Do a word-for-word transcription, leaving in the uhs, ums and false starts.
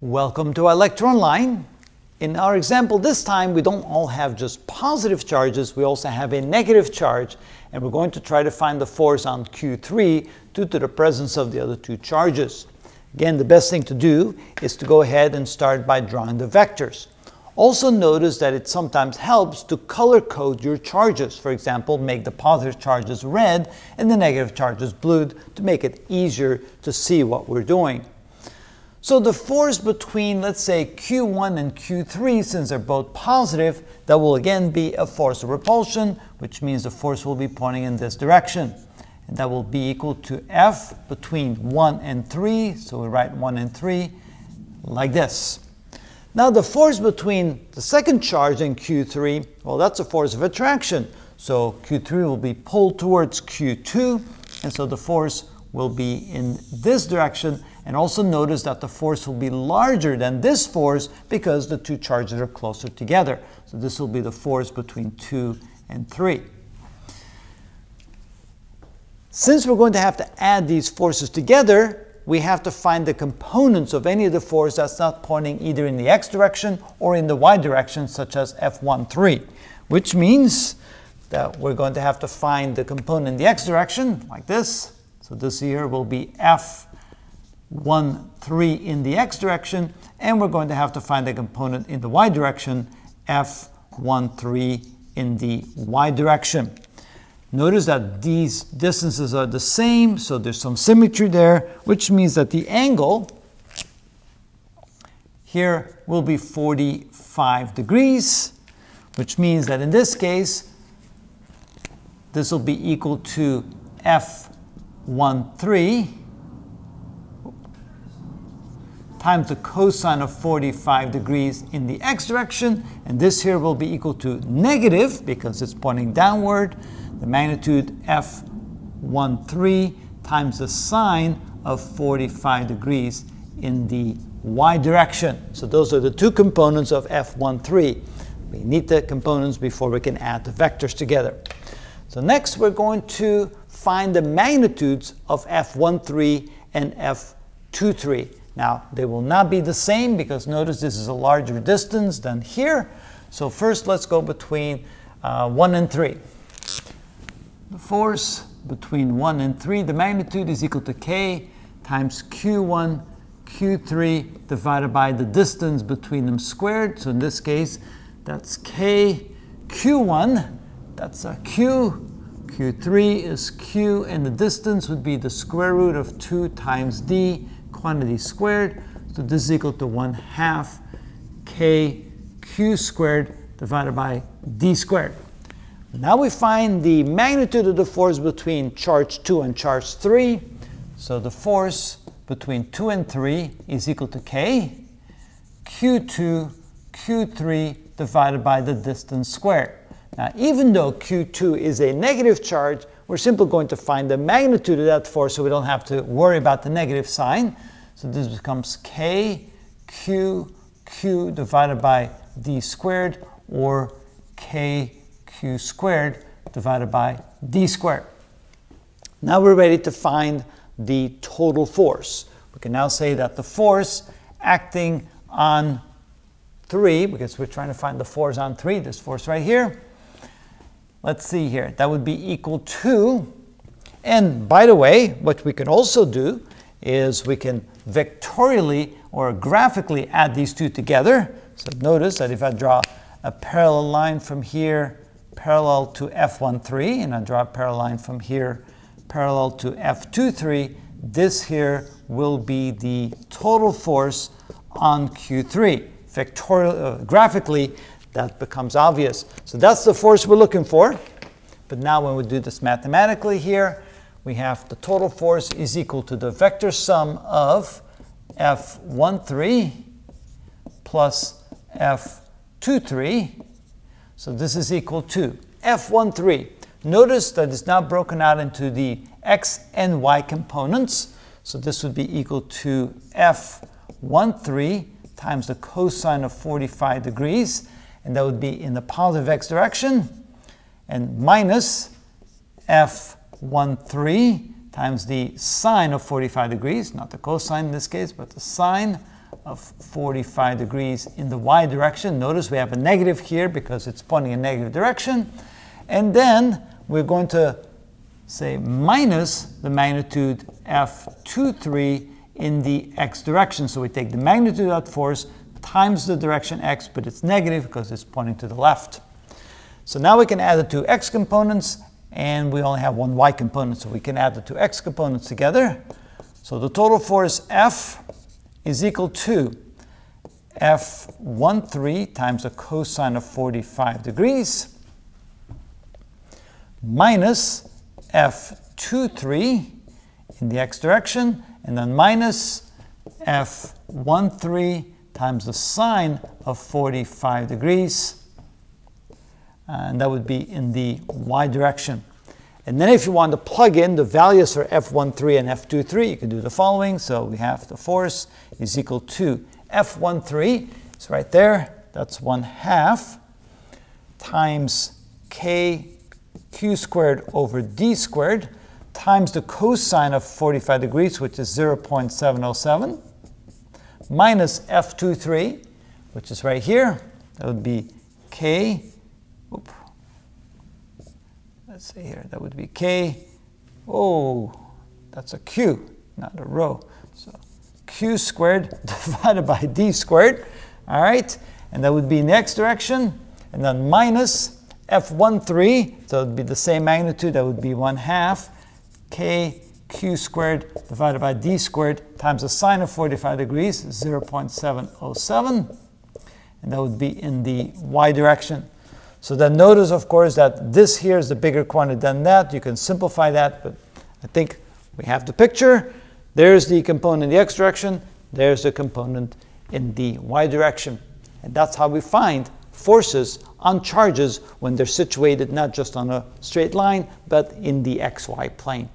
Welcome to iLectureOnline. In our example this time, we don't all have just positive charges, we also have a negative charge, and we're going to try to find the force on Q three due to the presence of the other two charges. Again, the best thing to do is to go ahead and start by drawing the vectors. Also notice that it sometimes helps to color code your charges. For example, make the positive charges red and the negative charges blue to make it easier to see what we're doing. So the force between, let's say, Q one and Q three, since they're both positive, that will again be a force of repulsion, which means the force will be pointing in this direction. And that will be equal to F between one and three, so we write one and three, like this. Now the force between the second charge and Q three, well, that's a force of attraction. So Q three will be pulled towards Q two, and so the force will be in this direction. And also notice that the force will be larger than this force because the two charges are closer together. So this will be the force between two and three. Since we're going to have to add these forces together, we have to find the components of any of the force that's not pointing either in the x direction or in the y direction, such as F one three, which means that we're going to have to find the component in the x direction, like this. So this here will be F one, three in the x direction, and we're going to have to find the component in the y direction, F one, three in the y direction. Notice that these distances are the same, so there's some symmetry there, which means that the angle here will be forty-five degrees, which means that in this case, this will be equal to F one, three times the cosine of forty-five degrees in the x direction, and this here will be equal to negative, because it's pointing downward, the magnitude F one, three times the sine of forty-five degrees in the y direction. So those are the two components of F one, three. We need the components before we can add the vectors together. So next we're going to find the magnitudes of F one, three and F two, three. Now, they will not be the same because notice this is a larger distance than here. So first, let's go between uh, one and three. The force between one and three, the magnitude is equal to K times Q one, Q three divided by the distance between them squared. So in this case, that's K, Q one, that's a Q, Q three is Q, and the distance would be the square root of two times D, quantity squared, so this is equal to one half K Q squared divided by D squared. Now we find the magnitude of the force between charge two and charge three. So the force between two and three is equal to K, Q two, Q three divided by the distance squared. Now even though Q two is a negative charge, we're simply going to find the magnitude of that force so we don't have to worry about the negative sign. So this becomes K, Q, Q divided by D squared, or K, Q squared divided by D squared. Now we're ready to find the total force. We can now say that the force acting on three, because we're trying to find the force on three, this force right here, let's see here, that would be equal to, and by the way, what we can also do is we can vectorially or graphically add these two together. So notice that if I draw a parallel line from here, parallel to F one, three, and I draw a parallel line from here, parallel to F two, three, this here will be the total force on Q three. Vectorial, uh, graphically, that becomes obvious. So that's the force we're looking for. But now when we do this mathematically here, we have the total force is equal to the vector sum of F one, three plus F two, three. So this is equal to F one, three. Notice that it's now broken out into the x and y components. So this would be equal to F one, three times the cosine of forty-five degrees. And that would be in the positive x direction, and minus F one, three times the sine of forty-five degrees, not the cosine in this case, but the sine of forty-five degrees in the y direction. Notice we have a negative here because it's pointing in a negative direction. And then we're going to say minus the magnitude F twenty-three in the x direction. So we take the magnitude of that force times the direction x, but it's negative because it's pointing to the left. So now we can add the two x components, and we only have one y component, so we can add the two x components together. So the total force F is equal to F thirteen times the cosine of forty-five degrees minus F twenty-three in the x direction, and then minus F thirteen times the sine of forty-five degrees. And that would be in the y direction. And then if you want to plug in the values for F thirteen and F twenty-three, you can do the following. So we have the force is equal to F thirteen, it's right there, that's one half, times kq squared over d squared, times the cosine of forty-five degrees, which is zero point seven zero seven, minus F twenty-three, which is right here, that would be k, oops, let's see here, that would be k, oh, that's a q, not a rho. So q squared divided by d squared, all right, and that would be in the x direction, and then minus F thirteen, so it would be the same magnitude, that would be one half, k q squared divided by d squared times the sine of forty-five degrees, zero point seven zero seven, and that would be in the y direction. So then notice, of course, that this here is the bigger quantity than that. You can simplify that, but I think we have the picture. There's the component in the x direction. There's the component in the y direction. And that's how we find forces on charges when they're situated not just on a straight line, but in the xy plane.